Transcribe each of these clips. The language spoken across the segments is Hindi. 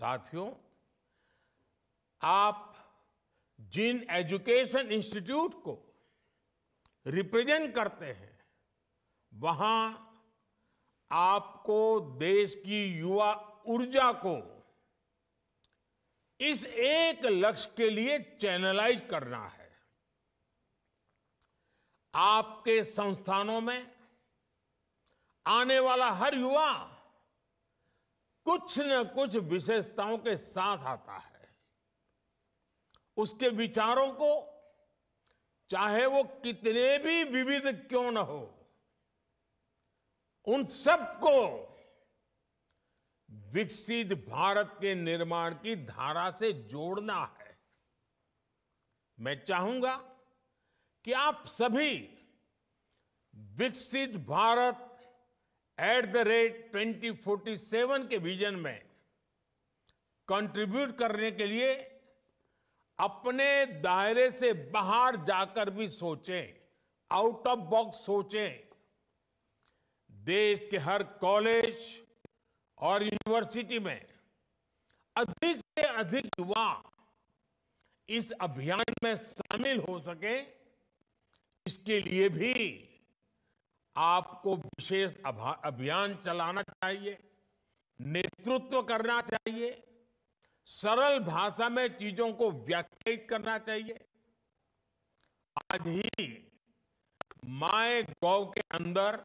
साथियों, आप जिन एजुकेशन इंस्टीट्यूट को रिप्रेजेंट करते हैं वहां आपको देश की युवा ऊर्जा को इस एक लक्ष्य के लिए चैनलाइज करना है। आपके संस्थानों में आने वाला हर युवा कुछ न कुछ विशेषताओं के साथ आता है। उसके विचारों को चाहे वो कितने भी विविध क्यों न हो, उन सबको विकसित भारत के निर्माण की धारा से जोड़ना है। मैं चाहूंगा कि आप सभी विकसित भारत @2047 के विजन में कंट्रीब्यूट करने के लिए अपने दायरे से बाहर जाकर भी सोचें, आउट ऑफ बॉक्स सोचें। देश के हर कॉलेज और यूनिवर्सिटी में अधिक से अधिक युवा इस अभियान में शामिल हो सके, इसके लिए भी आपको विशेष अभियान चलाना चाहिए, नेतृत्व करना चाहिए, सरल भाषा में चीजों को व्याख्यायित करना चाहिए। आज ही MyGov के अंदर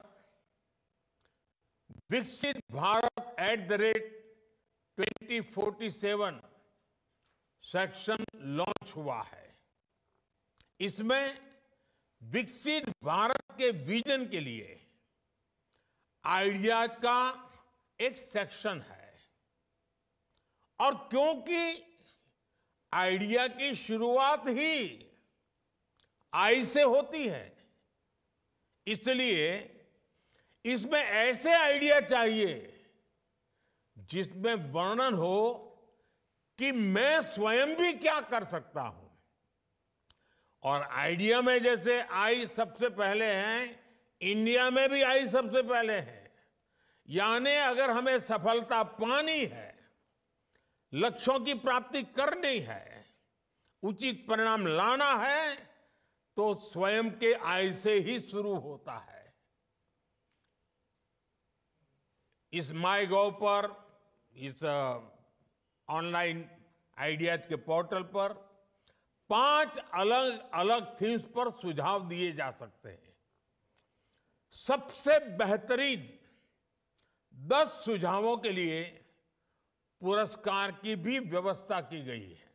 विकसित भारत @2047 सेक्शन लॉन्च हुआ है। इसमें विकसित भारत के विजन के लिए आइडियाज का एक सेक्शन है, और क्योंकि आइडिया की शुरुआत ही आई से होती है, इसलिए इसमें ऐसे आइडिया चाहिए जिसमें वर्णन हो कि मैं स्वयं भी क्या कर सकता हूं। और आइडिया में जैसे आई सबसे पहले है, इंडिया में भी आई सबसे पहले है। यानी अगर हमें सफलता पानी है, लक्ष्यों की प्राप्ति करनी है, उचित परिणाम लाना है, तो स्वयं के आई से ही शुरू होता है। इस MyGov पर, इस ऑनलाइन आइडियाज के पोर्टल पर 5 अलग अलग थीम्स पर सुझाव दिए जा सकते हैं। सबसे बेहतरीन 10 सुझावों के लिए पुरस्कार की भी व्यवस्था की गई है।